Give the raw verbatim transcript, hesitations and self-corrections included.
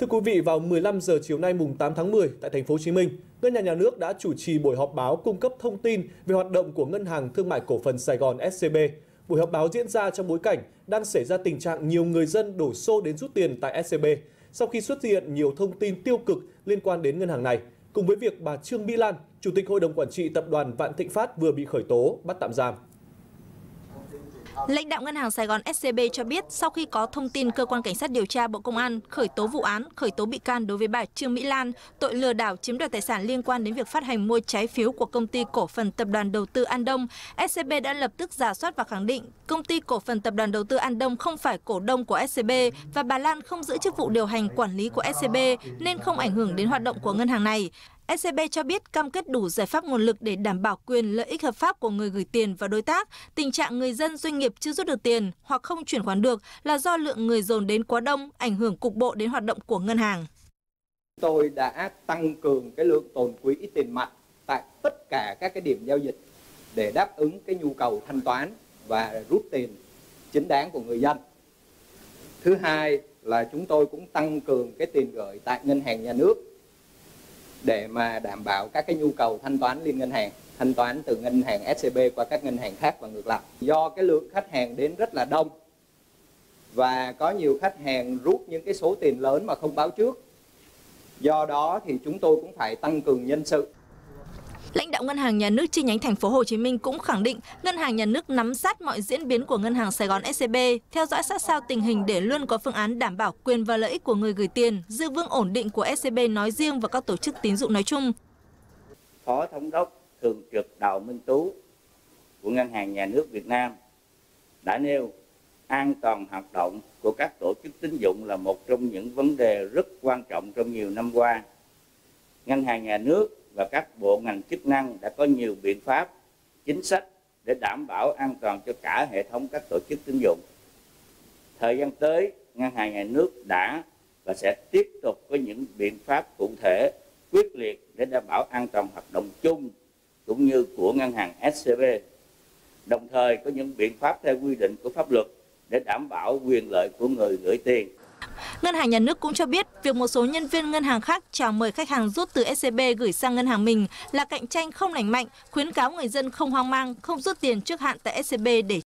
Thưa quý vị, vào mười lăm giờ chiều nay mùng tám tháng mười tại thành phố Hồ Chí Minh, Ngân hàng Nhà nước đã chủ trì buổi họp báo cung cấp thông tin về hoạt động của Ngân hàng Thương mại Cổ phần Sài Gòn S C B. Buổi họp báo diễn ra trong bối cảnh đang xảy ra tình trạng nhiều người dân đổ xô đến rút tiền tại S C B sau khi xuất hiện nhiều thông tin tiêu cực liên quan đến ngân hàng này, cùng với việc bà Trương Mỹ Lan, Chủ tịch Hội đồng Quản trị Tập đoàn Vạn Thịnh Phát vừa bị khởi tố, bắt tạm giam. Lãnh đạo Ngân hàng Sài Gòn S C B cho biết sau khi có thông tin cơ quan cảnh sát điều tra Bộ Công an khởi tố vụ án, khởi tố bị can đối với bà Trương Mỹ Lan, tội lừa đảo chiếm đoạt tài sản liên quan đến việc phát hành mua trái phiếu của Công ty Cổ phần Tập đoàn Đầu tư An Đông, S C B đã lập tức rà soát và khẳng định Công ty Cổ phần Tập đoàn Đầu tư An Đông không phải cổ đông của S C B và bà Lan không giữ chức vụ điều hành quản lý của S C B nên không ảnh hưởng đến hoạt động của ngân hàng này. S C B cho biết cam kết đủ giải pháp nguồn lực để đảm bảo quyền lợi ích hợp pháp của người gửi tiền và đối tác. Tình trạng người dân doanh nghiệp chưa rút được tiền hoặc không chuyển khoản được là do lượng người dồn đến quá đông, ảnh hưởng cục bộ đến hoạt động của ngân hàng. Tôi đã tăng cường cái lượng tồn quỹ tiền mặt tại tất cả các cái điểm giao dịch để đáp ứng cái nhu cầu thanh toán và rút tiền chính đáng của người dân. Thứ hai là chúng tôi cũng tăng cường cái tiền gửi tại Ngân hàng Nhà nước để mà đảm bảo các cái nhu cầu thanh toán liên ngân hàng, thanh toán từ ngân hàng S C B qua các ngân hàng khác và ngược lại. Do cái lượng khách hàng đến rất là đông và có nhiều khách hàng rút những cái số tiền lớn mà không báo trước, do đó thì chúng tôi cũng phải tăng cường nhân sự. Lãnh đạo Ngân hàng Nhà nước chi nhánh Thành phố Hồ Chí Minh cũng khẳng định Ngân hàng Nhà nước nắm sát mọi diễn biến của Ngân hàng Sài Gòn S C B, theo dõi sát sao tình hình để luôn có phương án đảm bảo quyền và lợi ích của người gửi tiền, giữ vững ổn định của S C B nói riêng và các tổ chức tín dụng nói chung. Phó Thống đốc thường trực Đào Minh Tú của Ngân hàng Nhà nước Việt Nam đã nêu an toàn hoạt động của các tổ chức tín dụng là một trong những vấn đề rất quan trọng trong nhiều năm qua. Ngân hàng Nhà nước và các bộ ngành chức năng đã có nhiều biện pháp, chính sách để đảm bảo an toàn cho cả hệ thống các tổ chức tín dụng. Thời gian tới, Ngân hàng Nhà nước đã và sẽ tiếp tục có những biện pháp cụ thể, quyết liệt để đảm bảo an toàn hoạt động chung cũng như của Ngân hàng S C B. Đồng thời có những biện pháp theo quy định của pháp luật để đảm bảo quyền lợi của người gửi tiền. Ngân hàng Nhà nước cũng cho biết việc một số nhân viên ngân hàng khác chào mời khách hàng rút từ S C B gửi sang ngân hàng mình là cạnh tranh không lành mạnh, khuyến cáo người dân không hoang mang, không rút tiền trước hạn tại S C B để